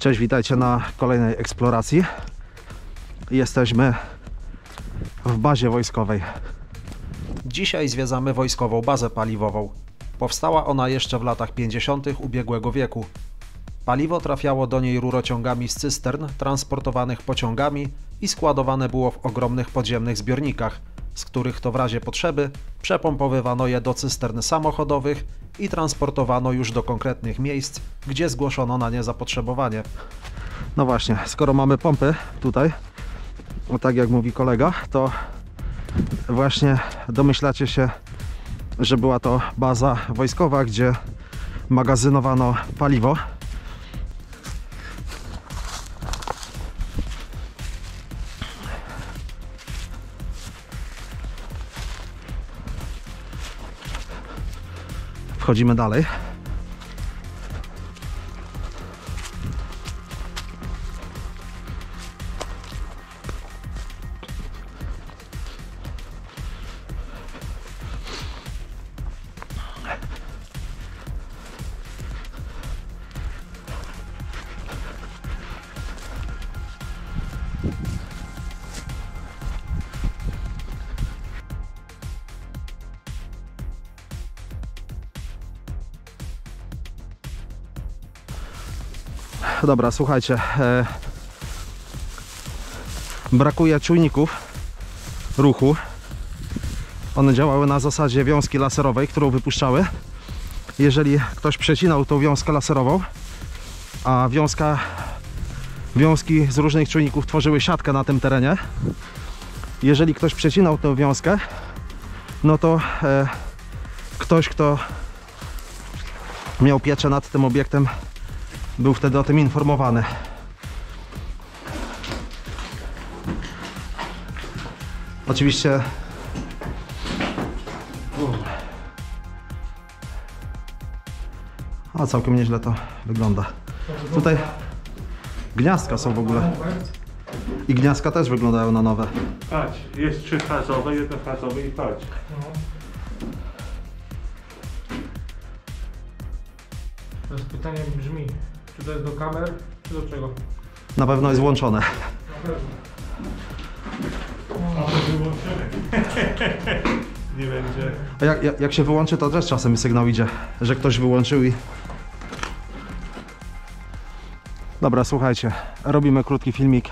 Cześć, witajcie na kolejnej eksploracji. Jesteśmy w bazie wojskowej. Dzisiaj zwiedzamy wojskową bazę paliwową. Powstała ona jeszcze w latach 50. ubiegłego wieku. Paliwo trafiało do niej rurociągami z cystern transportowanych pociągami i składowane było w ogromnych podziemnych zbiornikach, z których to w razie potrzeby przepompowywano je do cystern samochodowych i transportowano już do konkretnych miejsc, gdzie zgłoszono na nie zapotrzebowanie. No właśnie, skoro mamy pompy tutaj, no tak jak mówi kolega, to właśnie domyślacie się, że była to baza wojskowa, gdzie magazynowano paliwo. Wchodzimy dalej. Dobra, słuchajcie, brakuje czujników ruchu. One działały na zasadzie wiązki laserowej, którą wypuszczały. Jeżeli ktoś przecinał tą wiązkę laserową, a wiązki z różnych czujników tworzyły siatkę na tym terenie. Jeżeli ktoś przecinał tę wiązkę, no to ktoś, kto miał pieczę nad tym obiektem, był wtedy o tym informowany. Oczywiście a całkiem nieźle to wygląda. Tutaj gniazdka są w ogóle. I gniazdka też wyglądają na nowe. Patrz, jest trzyfazowe, jednofazowe i patrz. Teraz pytanie brzmi, czy to jest do kamer, czy do czego? Na pewno jest włączone. Na pewno. A to wyłączymy. Nie będzie. A jak się wyłączy, to też czasem sygnał idzie, że ktoś wyłączył i... Dobra, słuchajcie, robimy krótki filmik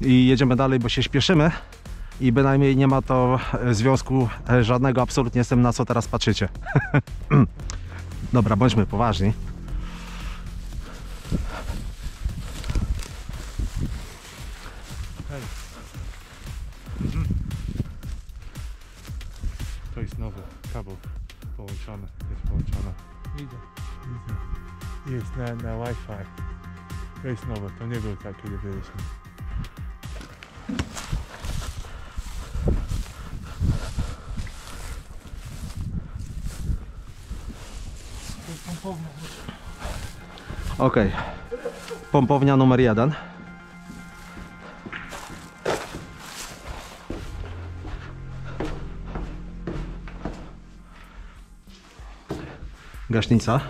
i jedziemy dalej, bo się śpieszymy i bynajmniej nie ma to związku żadnego absolutnie z tym, na co teraz patrzycie. Dobra, bądźmy poważni. Hej. To jest nowy kabel połączony, jest połączone. Widzę. Jest na Wi-Fi. To jest nowe, to nie było tak, kiedy byliśmy. Okej, pompownia numer 1. Gaśnica.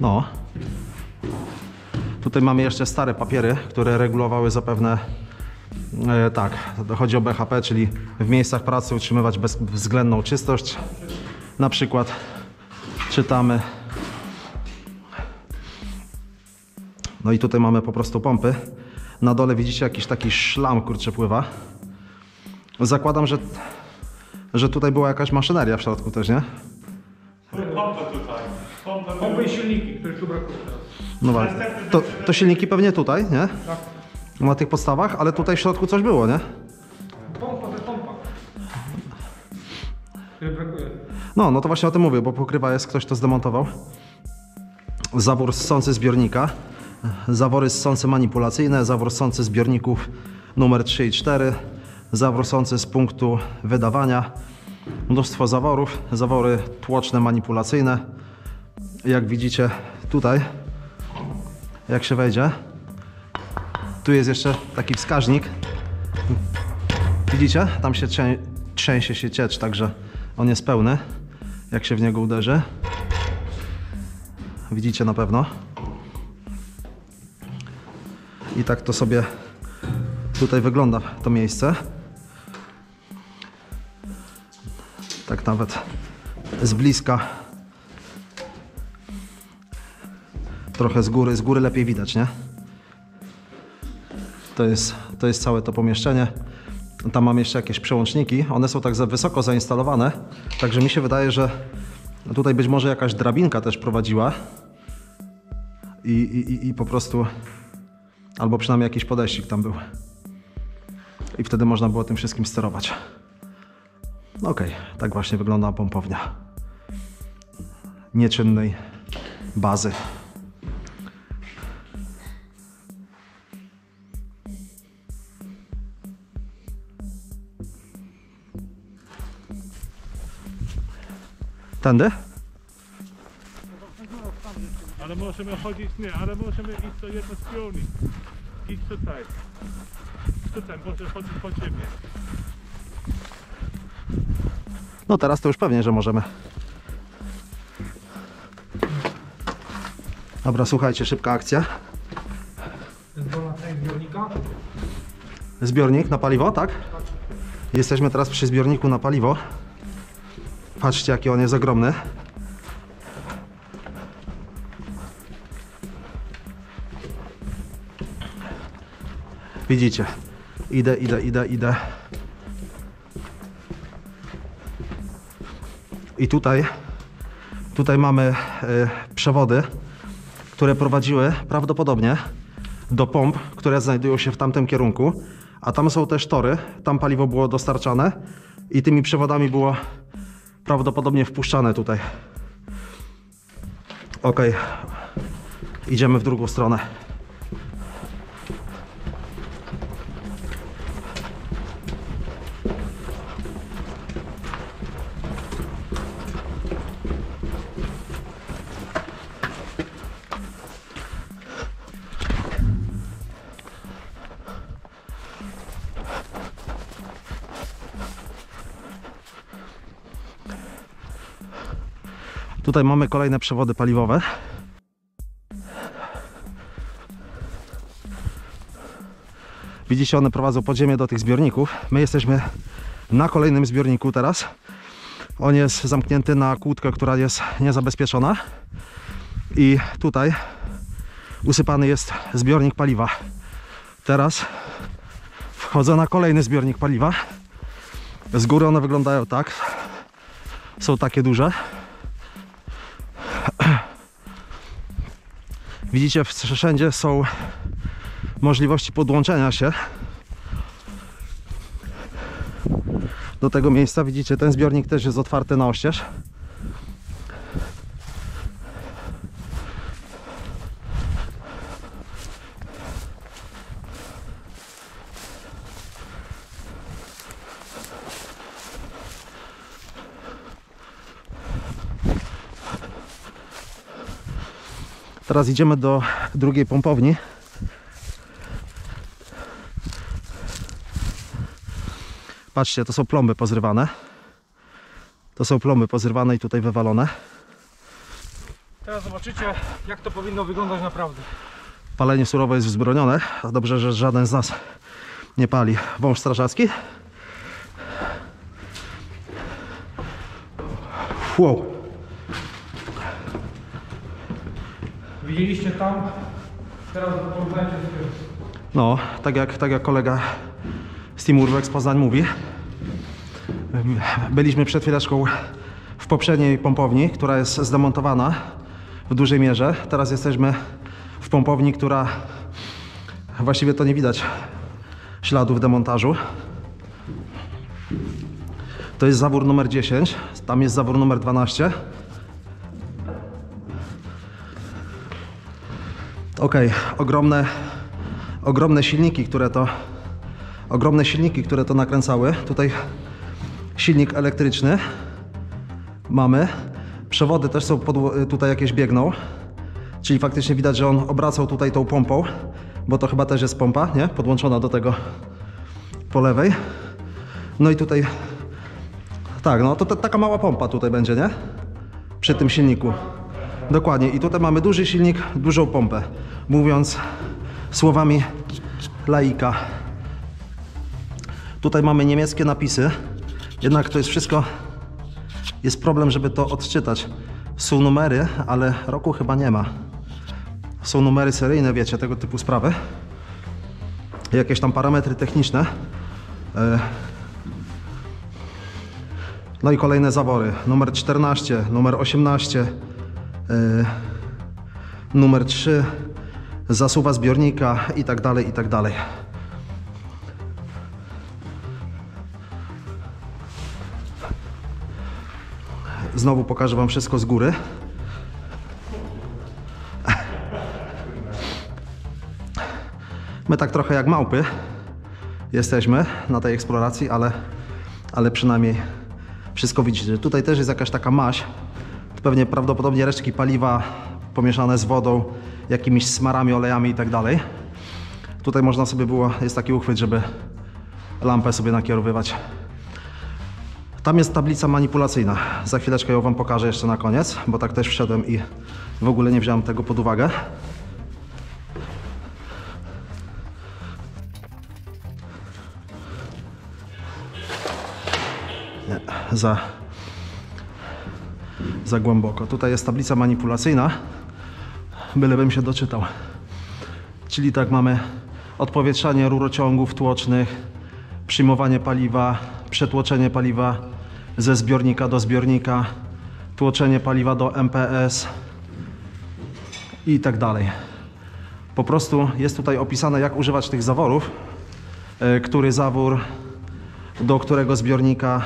No. Tutaj mamy jeszcze stare papiery, które regulowały zapewne... tak, chodzi o BHP, czyli w miejscach pracy utrzymywać bezwzględną czystość. Na przykład czytamy. No i tutaj mamy po prostu pompy. Na dole widzicie jakiś taki szlam, kurczę, pływa. Zakładam, że tutaj była jakaś maszyneria w środku też, nie? Pompa tutaj. Pompy i silniki, które tu brakują. No właśnie. To silniki pewnie tutaj, nie? Tak. Na tych podstawach, ale tutaj w środku coś było, nie? Pompa, to pompa. Brakuje. No, no to właśnie o tym mówię, bo pokrywa jest, ktoś to zdemontował. Zawór ssący zbiornika. Zawory ssące manipulacyjne, zawór ssący zbiorników numer 3 i 4. Zawór ssący z punktu wydawania. Mnóstwo zaworów, zawory tłoczne manipulacyjne. Jak widzicie tutaj, jak się wejdzie. Tu jest jeszcze taki wskaźnik. Widzicie? Tam się trzęsie się ciecz, także on jest pełny, jak się w niego uderzy. Widzicie na pewno. I tak to sobie tutaj wygląda to miejsce. Tak nawet z bliska. Trochę z góry lepiej widać, nie? To jest całe to pomieszczenie. Tam mam jeszcze jakieś przełączniki. One są tak za wysoko zainstalowane, także mi się wydaje, że tutaj być może jakaś drabinka też prowadziła i po prostu, albo przynajmniej jakiś podejścik tam był. I wtedy można było tym wszystkim sterować. Okej, tak właśnie wygląda pompownia nieczynnej bazy. Tędy? Ale możemy chodzić, nie, ale możemy iść do jednej strony. Idź tutaj. Tutaj, możesz chodzić po ziemię. No teraz to już pewnie, że możemy. Dobra, słuchajcie, szybka akcja. Zbiornik na paliwo, tak? Jesteśmy teraz przy zbiorniku na paliwo. Patrzcie, jaki on jest ogromny. Widzicie? Idę. I tutaj mamy przewody, które prowadziły prawdopodobnie do pomp, które znajdują się w tamtym kierunku. A tam są też tory, tam paliwo było dostarczane i tymi przewodami było prawdopodobnie wpuszczane tutaj. Okej, idziemy w drugą stronę. Tutaj mamy kolejne przewody paliwowe. Widzicie, one prowadzą pod ziemię do tych zbiorników. My jesteśmy na kolejnym zbiorniku teraz. On jest zamknięty na kłódkę, która jest niezabezpieczona. I tutaj usypany jest zbiornik paliwa. Teraz wchodzę na kolejny zbiornik paliwa. Z góry one wyglądają tak. Są takie duże. Widzicie, wszędzie są możliwości podłączenia się do tego miejsca. Widzicie, ten zbiornik też jest otwarty na oścież. Teraz idziemy do drugiej pompowni. Patrzcie, to są plomby pozrywane. To są plomby pozrywane i tutaj wywalone. Teraz zobaczycie, jak to powinno wyglądać naprawdę. Palenie surowe jest wzbronione, a dobrze, że żaden z nas nie pali. Wąż strażacki. Wow. Widzieliście tam, teraz porównajcie sobie. No, tak jak kolega z Team Urbex Poznań mówi. Byliśmy przed chwileczką w poprzedniej pompowni, która jest zdemontowana w dużej mierze. Teraz jesteśmy w pompowni, która właściwie to nie widać śladów demontażu. To jest zawór numer 10, tam jest zawór numer 12. Ogromne silniki, które to nakręcały. Tutaj silnik elektryczny mamy. Przewody też są, tutaj jakieś biegną. Czyli faktycznie widać, że on obracał tutaj tą pompą, bo to chyba też jest pompa, nie? Podłączona do tego po lewej. No i tutaj Tak, no to taka mała pompa tutaj będzie, nie? Przy tym silniku. Dokładnie. I tutaj mamy duży silnik, dużą pompę. Mówiąc słowami laika. Tutaj mamy niemieckie napisy. Jednak to jest wszystko... Jest problem, żeby to odczytać. Są numery, ale roku chyba nie ma. Są numery seryjne, wiecie, tego typu sprawy. Jakieś tam parametry techniczne. No i kolejne zawory. Numer 14, numer 18, numer 3, zasuwa zbiornika i tak dalej, i tak dalej. Znowu pokażę wam wszystko z góry. My tak trochę jak małpy jesteśmy na tej eksploracji, ale przynajmniej wszystko widzicie. Tutaj też jest jakaś taka maź. Pewnie prawdopodobnie resztki paliwa pomieszane z wodą, jakimiś smarami, olejami i tak dalej. Tutaj można sobie było, jest taki uchwyt, żeby lampę sobie nakierowywać. Tam jest tablica manipulacyjna. Za chwileczkę ją wam pokażę jeszcze na koniec, bo tak też wszedłem i w ogóle nie wziąłem tego pod uwagę. Nie, za głęboko. Tutaj jest tablica manipulacyjna. Bylebym się doczytał. Czyli tak mamy odpowietrzanie rurociągów tłocznych, przyjmowanie paliwa, przetłoczenie paliwa ze zbiornika do zbiornika, tłoczenie paliwa do MPS i tak dalej. Po prostu jest tutaj opisane, jak używać tych zaworów, który zawór, do którego zbiornika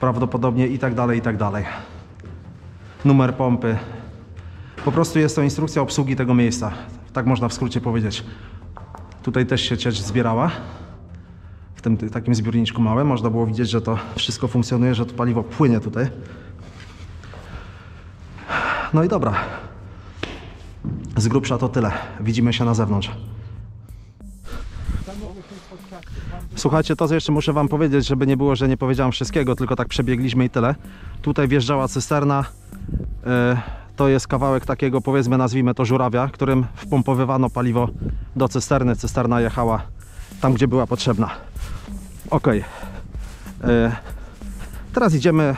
prawdopodobnie i tak dalej, i tak dalej. Numer pompy. Po prostu jest to instrukcja obsługi tego miejsca. Tak można w skrócie powiedzieć. Tutaj też się ciecz zbierała. W tym takim zbiorniczku małym można było widzieć, że to wszystko funkcjonuje, że to paliwo płynie tutaj. No i dobra. Z grubsza to tyle. Widzimy się na zewnątrz. Słuchajcie, to jeszcze muszę wam powiedzieć, żeby nie było, że nie powiedziałem wszystkiego, tylko tak przebiegliśmy i tyle. Tutaj wjeżdżała cysterna. To jest kawałek takiego, powiedzmy, nazwijmy to żurawia, którym wpompowywano paliwo do cysterny. Cysterna jechała tam, gdzie była potrzebna. Ok. Teraz idziemy,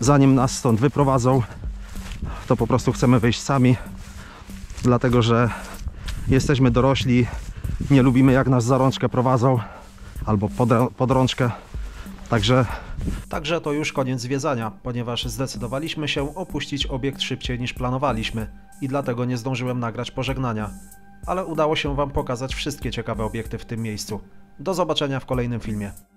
zanim nas stąd wyprowadzą, to po prostu chcemy wyjść sami, dlatego że jesteśmy dorośli, nie lubimy, jak nas za rączkę prowadzą albo pod rączkę. Także to już koniec zwiedzania, ponieważ zdecydowaliśmy się opuścić obiekt szybciej niż planowaliśmy i dlatego nie zdążyłem nagrać pożegnania. Ale udało się wam pokazać wszystkie ciekawe obiekty w tym miejscu. Do zobaczenia w kolejnym filmie.